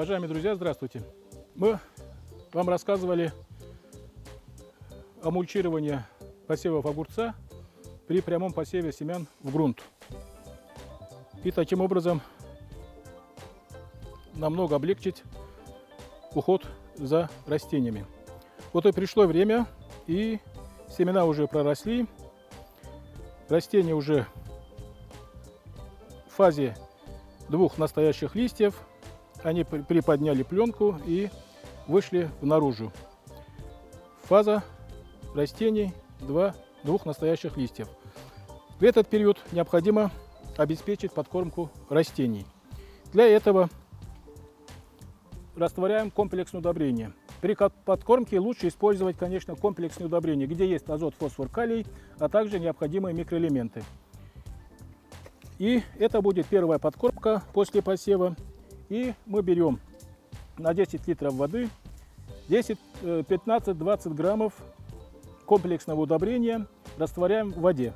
Уважаемые друзья, здравствуйте. Мы вам рассказывали о мульчировании посевов огурца при прямом посеве семян в грунт. И таким образом намного облегчить уход за растениями. Вот и пришло время, и семена уже проросли, растения уже в фазе двух настоящих листьев. Они приподняли пленку и вышли наружу. Фаза растений двух настоящих листьев. В этот период необходимо обеспечить подкормку растений. Для этого растворяем комплексное удобрение. При подкормке лучше использовать, конечно, комплексное удобрение, где есть азот, фосфор, калий, а также необходимые микроэлементы. И это будет первая подкормка после посева. И мы берем на 10 литров воды 15-20 граммов комплексного удобрения, растворяем в воде.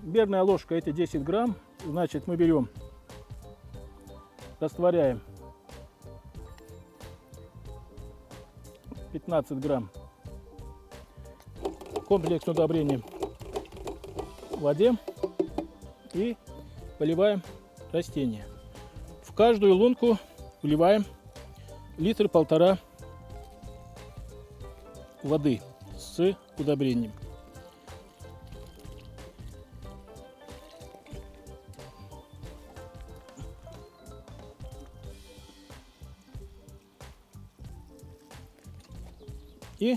Мерная ложка — это 10 грамм. Значит, мы берем, растворяем 15 грамм комплексного удобрения в воде и поливаем растения. В каждую лунку вливаем 1-1,5 литра воды с удобрением. И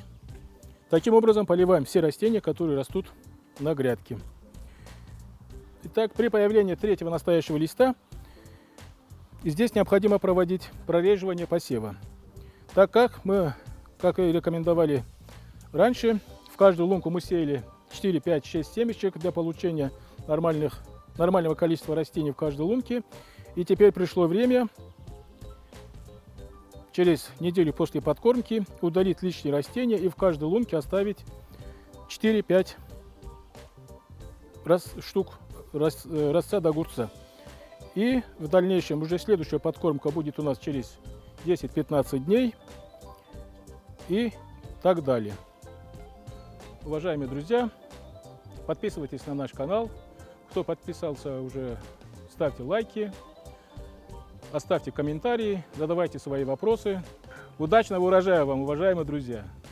таким образом поливаем все растения, которые растут на грядке. Итак, при появлении третьего настоящего листа здесь необходимо проводить прореживание посева, так как мы, как и рекомендовали раньше, в каждую лунку мы сеяли 4, 5, 6 семечек для получения нормального количества растений в каждой лунке. И теперь пришло время через неделю после подкормки удалить лишние растения и в каждой лунке оставить 4-5 штук рассад огурца. И в дальнейшем уже следующая подкормка будет у нас через 10-15 дней и так далее. Уважаемые друзья, подписывайтесь на наш канал. Кто подписался уже, ставьте лайки, оставьте комментарии, задавайте свои вопросы. Удачного урожая вам, уважаемые друзья!